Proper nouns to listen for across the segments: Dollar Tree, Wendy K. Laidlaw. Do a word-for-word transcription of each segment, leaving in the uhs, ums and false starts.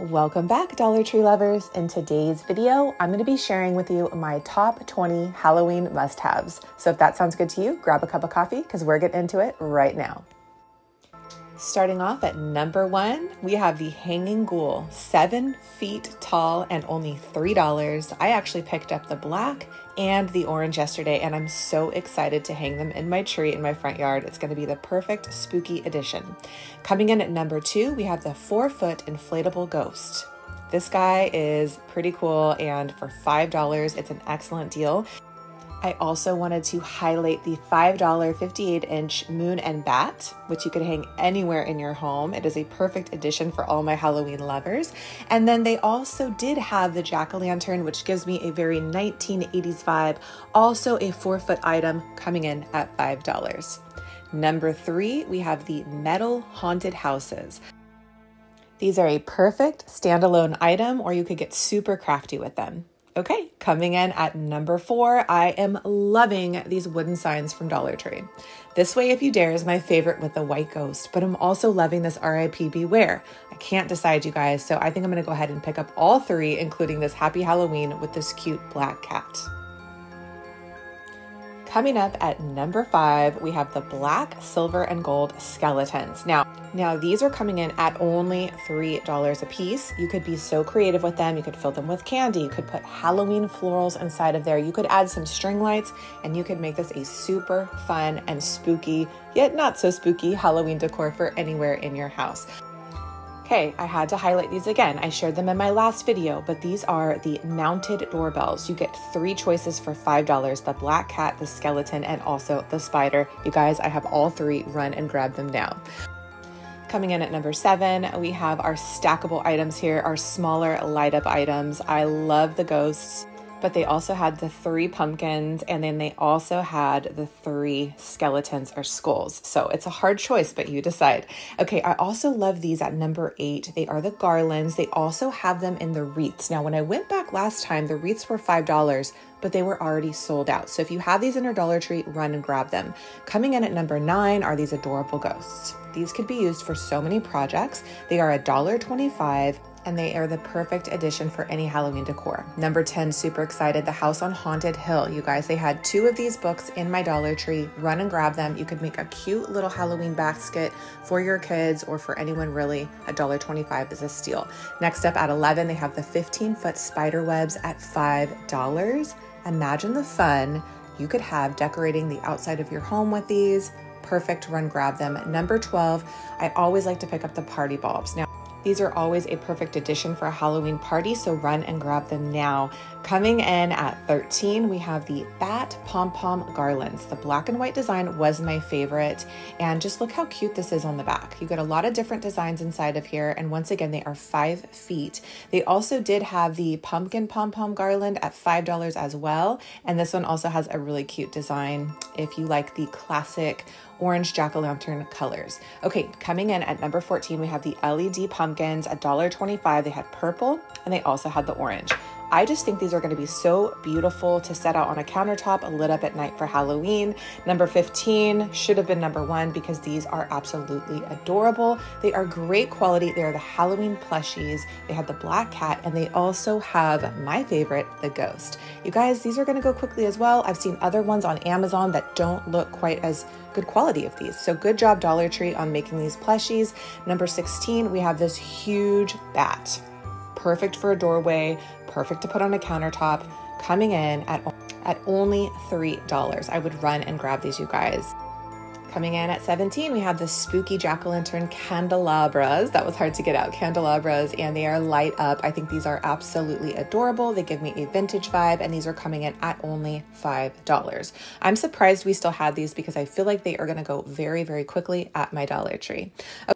Welcome back, Dollar Tree lovers. In today's video, I'm going to be sharing with you my top twenty Halloween must-haves. So if that sounds good to you, grab a cup of coffee because we're getting into it right now. Starting off at number one, we have the Hanging Ghoul, seven feet tall and only three dollars. I actually picked up the black and the orange yesterday, and I'm so excited to hang them in my tree in my front yard. It's gonna be the perfect spooky addition. Coming in at number two, we have the four foot inflatable ghost. This guy is pretty cool, and for five dollars, it's an excellent deal. I also wanted to highlight the five dollar fifty-eight inch Moon and Bat, which you could hang anywhere in your home. It is a perfect addition for all my Halloween lovers. And then they also did have the jack-o'-lantern, which gives me a very nineteen eighties vibe. Also a four foot item, coming in at five dollars. Number three, we have the metal haunted houses. These are a perfect standalone item, or you could get super crafty with them. Okay, coming in at number four, I am loving these wooden signs from Dollar Tree. This Way If You Dare is my favorite with the white ghost, but I'm also loving this R I P Beware. I can't decide, you guys, so I think I'm gonna go ahead and pick up all three, including this Happy Halloween with this cute black cat. Coming up at number five, we have the black, silver, and gold skeletons. Now, now these are coming in at only three dollars a piece. You could be so creative with them. You could fill them with candy. You could put Halloween florals inside of there. You could add some string lights, and you could make this a super fun and spooky, yet not so spooky, Halloween decor for anywhere in your house. Okay, I had to highlight these again. I shared them in my last video, but these are the mounted doorbells. You get three choices for five dollars, the black cat, the skeleton, and also the spider. You guys, I have all three. Run and grab them now. Coming in at number seven, we have our stackable items here, our smaller light up items. I love the ghosts, but they also had the three pumpkins, and then they also had the three skeletons or skulls. So it's a hard choice, but you decide. Okay, I also love these at number eight. They are the garlands. They also have them in the wreaths. Now, when I went back last time, the wreaths were five dollars, but they were already sold out. So if you have these in your Dollar Tree, run and grab them. Coming in at number nine are these adorable ghosts. These could be used for so many projects. They are a dollar twenty-five. And they are the perfect addition for any Halloween decor. Number ten, super excited, The House on Haunted Hill. You guys, they had two of these books in my Dollar Tree. Run and grab them. You could make a cute little Halloween basket for your kids or for anyone really. a dollar twenty-five is a steal. Next up at eleven, they have the fifteen foot spider webs at five dollars. Imagine the fun you could have decorating the outside of your home with these. Perfect, run, grab them. Number twelve, I always like to pick up the party bulbs. Now, these are always a perfect addition for a Halloween party, so run and grab them now. Coming in at thirteen, we have the Bat Pom-Pom Garlands. The black and white design was my favorite, and just look how cute this is on the back. You get a lot of different designs inside of here, and once again, they are five feet. They also did have the Pumpkin Pom-Pom Garland at five dollars as well, and this one also has a really cute design if you like the classic orange jack-o'-lantern colors. Okay, coming in at number fourteen, we have the L E D pumpkins, a dollar twenty-five. They had purple, and they also had the orange. I just think these are gonna be so beautiful to set out on a countertop lit up at night for Halloween. Number fifteen should have been number one because these are absolutely adorable. They are great quality. They are the Halloween plushies. They have the black cat, and they also have my favorite, the ghost. You guys, these are gonna go quickly as well. I've seen other ones on Amazon that don't look quite as good quality of these. So good job, Dollar Tree, on making these plushies. Number sixteen, we have this huge bat. Perfect for a doorway, perfect to put on a countertop, coming in at, at only three dollars. I would run and grab these, you guys. Coming in at seventeen, we have the spooky jack-o'-lantern candelabras. That was hard to get out, candelabras, and they are light up. I think these are absolutely adorable. They give me a vintage vibe, and these are coming in at only five dollars. I'm surprised we still had these because I feel like they are gonna go very, very quickly at my Dollar Tree. Okay.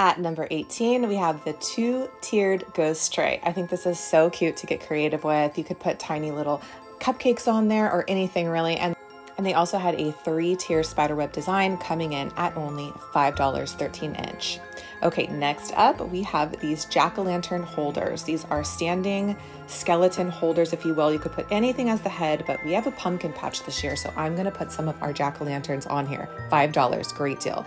At number eighteen, we have the two-tiered ghost tray. I think this is so cute to get creative with. You could put tiny little cupcakes on there or anything really. And, and they also had a three-tier spiderweb design, coming in at only five dollars, thirteen inch. Okay, next up, we have these jack-o'-lantern holders. These are standing skeleton holders, if you will. You could put anything as the head, but we have a pumpkin patch this year, so I'm gonna put some of our jack-o'-lanterns on here. five dollars, great deal.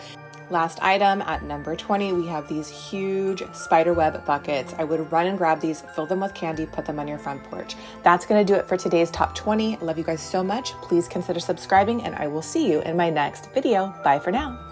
Last item at number twenty, we have these huge spiderweb buckets. I would run and grab these, fill them with candy, put them on your front porch. That's gonna do it for today's top twenty. Love you guys so much. Please consider subscribing and I will see you in my next video. Bye for now.